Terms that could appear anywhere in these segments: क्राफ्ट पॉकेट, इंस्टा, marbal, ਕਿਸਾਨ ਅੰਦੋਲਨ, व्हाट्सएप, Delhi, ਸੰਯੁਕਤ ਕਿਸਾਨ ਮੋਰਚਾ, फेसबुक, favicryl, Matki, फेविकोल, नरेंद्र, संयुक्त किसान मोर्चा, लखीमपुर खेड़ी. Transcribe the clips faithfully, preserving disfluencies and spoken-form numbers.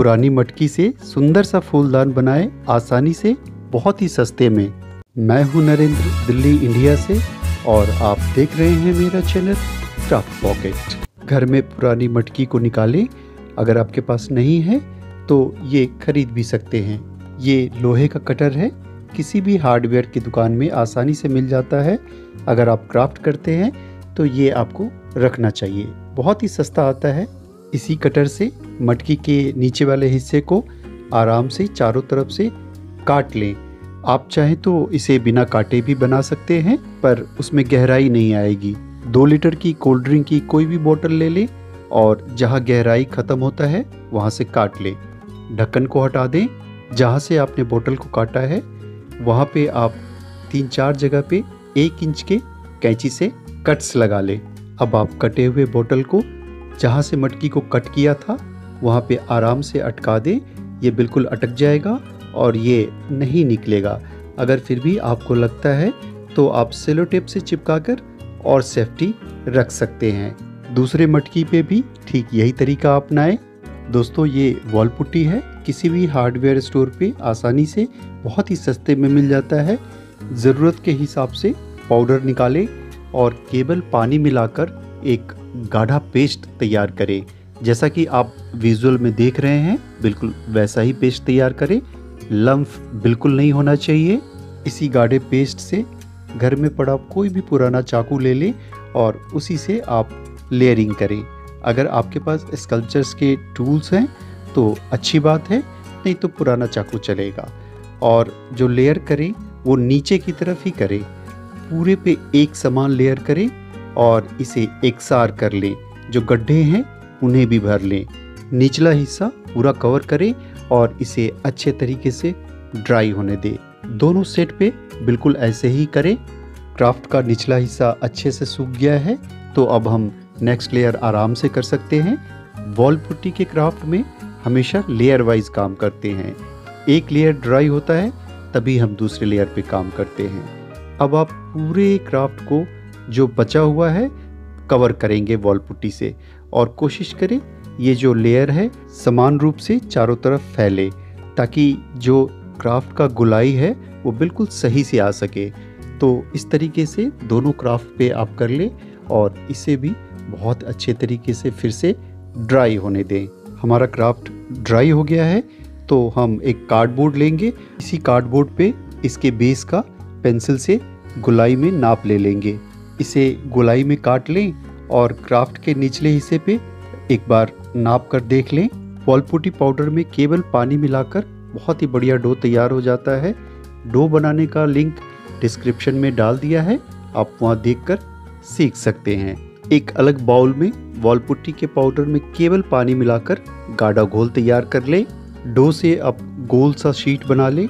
पुरानी मटकी से सुंदर सा फूलदान बनाएं आसानी से, बहुत ही सस्ते में। मैं हूं नरेंद्र, दिल्ली, इंडिया से, और आप देख रहे हैं मेरा चैनल क्राफ्ट पॉकेट। घर में पुरानी मटकी को निकालें, अगर आपके पास नहीं है तो ये खरीद भी सकते हैं। ये लोहे का कटर है, किसी भी हार्डवेयर की दुकान में आसानी से मिल जाता है। अगर आप क्राफ्ट करते हैं तो ये आपको रखना चाहिए, बहुत ही सस्ता आता है। इसी कटर से मटकी के नीचे वाले हिस्से को आराम से चारों तरफ से काट लें। आप चाहें तो इसे बिना काटे भी बना सकते हैं, पर उसमें गहराई नहीं आएगी। दो लीटर की कोल्ड ड्रिंक की कोई भी बोतल ले लें और जहां गहराई ख़त्म होता है वहां से काट लें। ढक्कन को हटा दें। जहां से आपने बोतल को काटा है वहां पे आप तीन चार जगह पे एक इंच के कैंची से कट्स लगा लें। अब आप कटे हुए बोतल को जहाँ से मटकी को कट किया था वहाँ पे आराम से अटका दें। ये बिल्कुल अटक जाएगा और ये नहीं निकलेगा। अगर फिर भी आपको लगता है तो आप सेलो टेप से चिपका कर और सेफ्टी रख सकते हैं। दूसरे मटकी पे भी ठीक यही तरीका अपनाएं। दोस्तों, ये वॉल पुट्टी है, किसी भी हार्डवेयर स्टोर पे आसानी से बहुत ही सस्ते में मिल जाता है। ज़रूरत के हिसाब से पाउडर निकालें और केवल पानी मिलाकर एक गाढ़ा पेस्ट तैयार करें। जैसा कि आप विजुअल में देख रहे हैं बिल्कुल वैसा ही पेस्ट तैयार करें। लम्फ बिल्कुल नहीं होना चाहिए। इसी गाढ़े पेस्ट से घर में पड़ा कोई भी पुराना चाकू ले लें और उसी से आप लेयरिंग करें। अगर आपके पास स्कल्पचर्स के टूल्स हैं तो अच्छी बात है, नहीं तो पुराना चाकू चलेगा। और जो लेयर करें वो नीचे की तरफ ही करें, पूरे पे एक समान लेयर करें और इसे एकसार कर लें। जो गड्ढे हैं उन्हें भी भर लें। निचला हिस्सा पूरा कवर करें और इसे अच्छे तरीके से ड्राई होने दें। दोनों सेट पे बिल्कुल ऐसे ही करें। क्राफ्ट का निचला हिस्सा अच्छे से सूख गया है तो अब हम नेक्स्ट लेयर आराम से कर सकते हैं। वॉल पुट्टी के क्राफ्ट में हमेशा लेयर वाइज काम करते हैं। एक लेयर ड्राई होता है तभी हम दूसरे लेयर पे काम करते हैं। अब आप पूरे क्राफ्ट को जो बचा हुआ है कवर करेंगे वॉल पुट्टी से और कोशिश करें ये जो लेयर है समान रूप से चारों तरफ फैले, ताकि जो क्राफ्ट का गुलाई है वो बिल्कुल सही से आ सके। तो इस तरीके से दोनों क्राफ्ट पे आप कर लें और इसे भी बहुत अच्छे तरीके से फिर से ड्राई होने दें। हमारा क्राफ्ट ड्राई हो गया है तो हम एक कार्डबोर्ड लेंगे। इसी कार्डबोर्ड पे इसके बेस का पेंसिल से गोलाई में नाप ले लेंगे। इसे गोलाई में काट लें और क्राफ्ट के निचले हिस्से पे एक बार नाप कर देख लें। वॉल पुट्टी पाउडर में केवल पानी मिलाकर बहुत ही बढ़िया डो तैयार हो जाता है। डो बनाने का लिंक डिस्क्रिप्शन में डाल दिया है, आप वहाँ देखकर सीख सकते हैं। एक अलग बाउल में वॉल पुट्टी के पाउडर में केवल पानी मिलाकर गाढ़ा घोल तैयार कर लें। डो से आप गोल सा शीट बना लें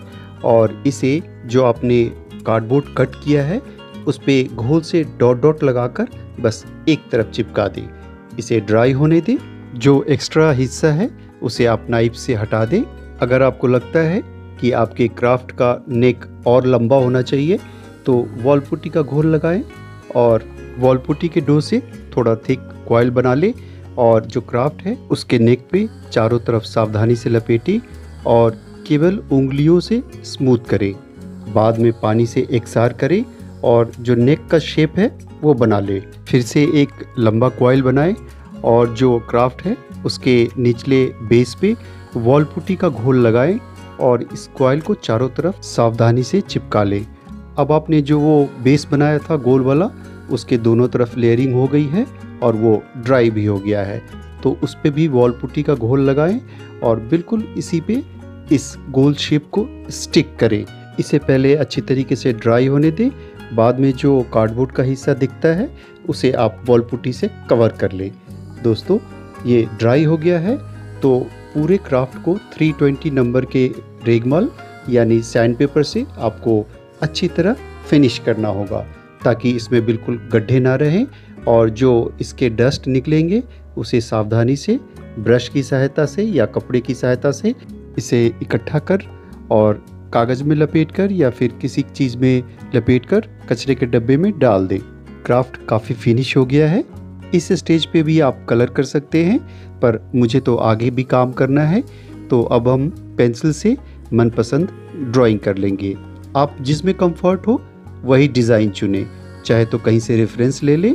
और इसे जो आपने कार्डबोर्ड कट किया है उस पे घोल से डॉट डॉट लगाकर बस एक तरफ चिपका दें। इसे ड्राई होने दें। जो एक्स्ट्रा हिस्सा है उसे आप नाइफ से हटा दें। अगर आपको लगता है कि आपके क्राफ्ट का नेक और लंबा होना चाहिए तो वॉल पुट्टी का घोल लगाएं और वॉल पुट्टी के डो से थोड़ा थिक कॉइल बना लें और जो क्राफ्ट है उसके नेक पे चारों तरफ सावधानी से लपेटें और केवल उंगलियों से स्मूथ करें। बाद में पानी से एकसार करें और जो नेक का शेप है वो बना लें। फिर से एक लंबा कॉइल बनाएं और जो क्राफ्ट है उसके निचले बेस पे वॉल पुट्टी का घोल लगाएं और इस कॉइल को चारों तरफ सावधानी से चिपका लें। अब आपने जो वो बेस बनाया था गोल वाला उसके दोनों तरफ लेयरिंग हो गई है और वो ड्राई भी हो गया है, तो उस पर भी वॉल पुट्टी का घोल लगाएं और बिल्कुल इसी पे इस गोल शेप को स्टिक करें। इसे पहले अच्छी तरीके से ड्राई होने दें। बाद में जो कार्डबोर्ड का हिस्सा दिखता है उसे आप वॉल पुट्टी से कवर कर लें। दोस्तों, ये ड्राई हो गया है तो पूरे क्राफ्ट को तीन सौ बीस नंबर के रेगमाल यानी सैंडपेपर से आपको अच्छी तरह फिनिश करना होगा ताकि इसमें बिल्कुल गड्ढे ना रहें और जो इसके डस्ट निकलेंगे उसे सावधानी से ब्रश की सहायता से या कपड़े की सहायता से इसे इकट्ठा कर और कागज़ में लपेटकर या फिर किसी चीज़ में लपेटकर कचरे के डब्बे में डाल दें। क्राफ्ट काफ़ी फिनिश हो गया है। इस स्टेज पे भी आप कलर कर सकते हैं, पर मुझे तो आगे भी काम करना है तो अब हम पेंसिल से मनपसंद ड्राइंग कर लेंगे। आप जिसमें कंफर्ट हो वही डिज़ाइन चुने, चाहे तो कहीं से रेफरेंस ले लें।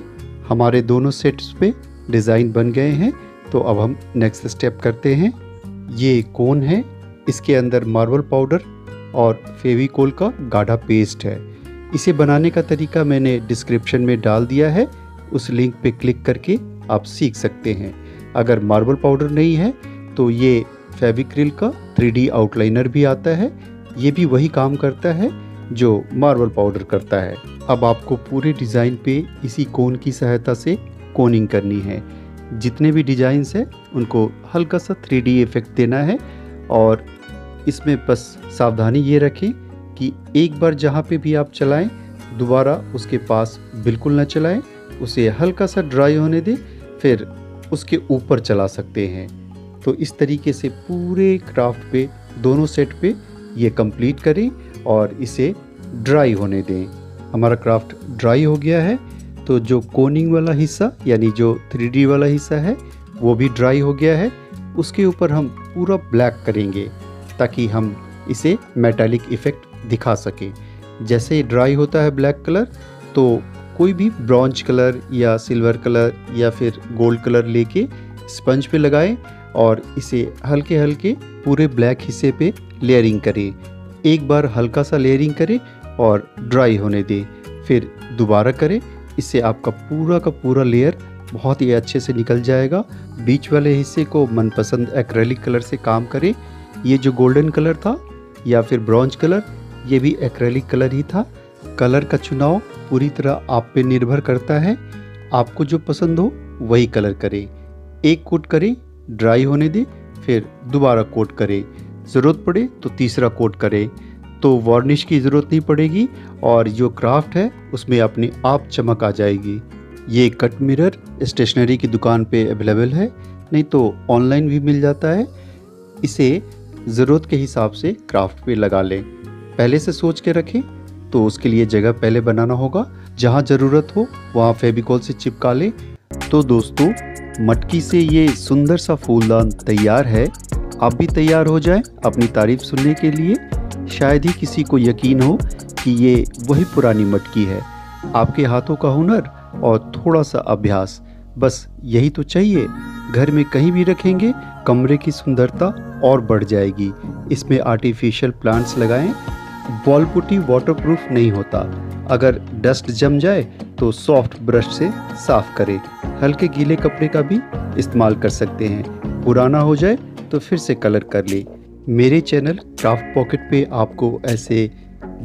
हमारे दोनों सेट्स पे डिज़ाइन बन गए हैं, तो अब हम नेक्स्ट स्टेप करते हैं। ये कोन है, इसके अंदर मार्बल पाउडर और फेविकोल का गाढ़ा पेस्ट है। इसे बनाने का तरीका मैंने डिस्क्रिप्शन में डाल दिया है, उस लिंक पे क्लिक करके आप सीख सकते हैं। अगर मार्बल पाउडर नहीं है तो ये फेविक्रिल का थ्री डी आउटलाइनर भी आता है। ये भी वही काम करता है जो मार्बल पाउडर करता है। अब आपको पूरे डिज़ाइन पे इसी कोन की सहायता से कोनिंग करनी है। जितने भी डिज़ाइंस हैं उनको हल्का सा थ्री डी इफेक्ट देना है, और इसमें बस सावधानी ये रखें कि एक बार जहाँ पे भी आप चलाएं दोबारा उसके पास बिल्कुल ना चलाएं, उसे हल्का सा ड्राई होने दें, फिर उसके ऊपर चला सकते हैं। तो इस तरीके से पूरे क्राफ्ट पे दोनों सेट पे ये कंप्लीट करें और इसे ड्राई होने दें। हमारा क्राफ्ट ड्राई हो गया है, तो जो कोनिंग वाला हिस्सा यानी जो थ्री डी वाला हिस्सा है वो भी ड्राई हो गया है। उसके ऊपर हम पूरा ब्लैक करेंगे ताकि हम इसे मेटालिक इफ़ेक्ट दिखा सकें। जैसे ही ड्राई होता है ब्लैक कलर, तो कोई भी ब्रॉन्ज कलर या सिल्वर कलर या फिर गोल्ड कलर लेके स्पंज पे लगाएं और इसे हल्के हल्के पूरे ब्लैक हिस्से पे लेयरिंग करें। एक बार हल्का सा लेयरिंग करें और ड्राई होने दें, फिर दोबारा करें। इससे आपका पूरा का पूरा लेयर बहुत ही अच्छे से निकल जाएगा। बीच वाले हिस्से को मनपसंद एक्रेलिक कलर से काम करें। ये जो गोल्डन कलर था या फिर ब्रॉन्ज कलर, ये भी एक्रेलिक कलर ही था। कलर का चुनाव पूरी तरह आप पे निर्भर करता है, आपको जो पसंद हो वही कलर करें। एक कोट करें, ड्राई होने दें, फिर दोबारा कोट करें, ज़रूरत पड़े तो तीसरा कोट करें। तो वार्निश की ज़रूरत नहीं पड़ेगी और जो क्राफ्ट है उसमें अपने आप चमक आ जाएगी। ये कट मिरर स्टेशनरी की दुकान पे अवेलेबल है, नहीं तो ऑनलाइन भी मिल जाता है। इसे ज़रूरत के हिसाब से क्राफ्ट पे लगा लें। पहले से सोच के रखें, तो उसके लिए जगह पहले बनाना होगा। जहाँ ज़रूरत हो वहाँ फेविकोल से चिपका लें। तो दोस्तों, मटकी से ये सुंदर सा फूलदान तैयार है। आप भी तैयार हो जाएं अपनी तारीफ सुनने के लिए। शायद ही किसी को यकीन हो कि ये वही पुरानी मटकी है। आपके हाथों का हुनर और थोड़ा सा अभ्यास, बस यही तो चाहिए। घर में कहीं भी रखेंगे, कमरे की सुंदरता और बढ़ जाएगी। इसमें आर्टिफिशियल प्लांट्स लगाएं। वॉल पुट्टी वाटरप्रूफ नहीं होता, अगर डस्ट जम जाए तो सॉफ्ट ब्रश से साफ करें। हल्के गीले कपड़े का भी इस्तेमाल कर सकते हैं। पुराना हो जाए तो फिर से कलर कर लें। मेरे चैनल क्राफ्ट पॉकेट पे आपको ऐसे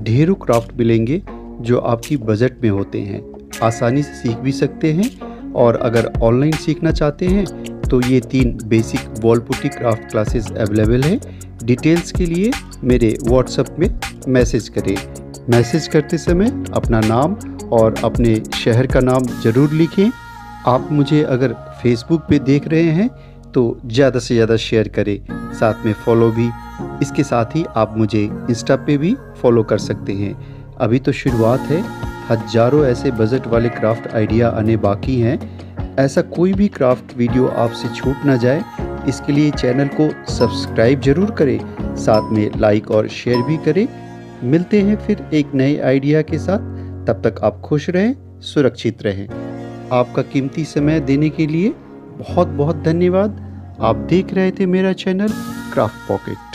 ढेरों क्राफ्ट मिलेंगे जो आपकी बजट में होते हैं। आसानी से सीख भी सकते हैं, और अगर ऑनलाइन सीखना चाहते हैं तो ये तीन basic wall putty craft classes available हैं। डिटेल्स के लिए मेरे व्हाट्सएप में मैसेज करें। मैसेज करते समय अपना नाम और अपने शहर का नाम ज़रूर लिखें। आप मुझे अगर फेसबुक पे देख रहे हैं तो ज़्यादा से ज़्यादा शेयर करें, साथ में फॉलो भी। इसके साथ ही आप मुझे इंस्टा पे भी फॉलो कर सकते हैं। अभी तो शुरुआत है, हजारों ऐसे बजट वाले क्राफ्ट आइडिया आने बाकी हैं। ऐसा कोई भी क्राफ्ट वीडियो आपसे छूट ना जाए, इसके लिए चैनल को सब्सक्राइब जरूर करें, साथ में लाइक और शेयर भी करें। मिलते हैं फिर एक नए आइडिया के साथ। तब तक आप खुश रहें, सुरक्षित रहें। आपका कीमती समय देने के लिए बहुत बहुत धन्यवाद। आप देख रहे थे मेरा चैनल क्राफ्ट पॉकेट।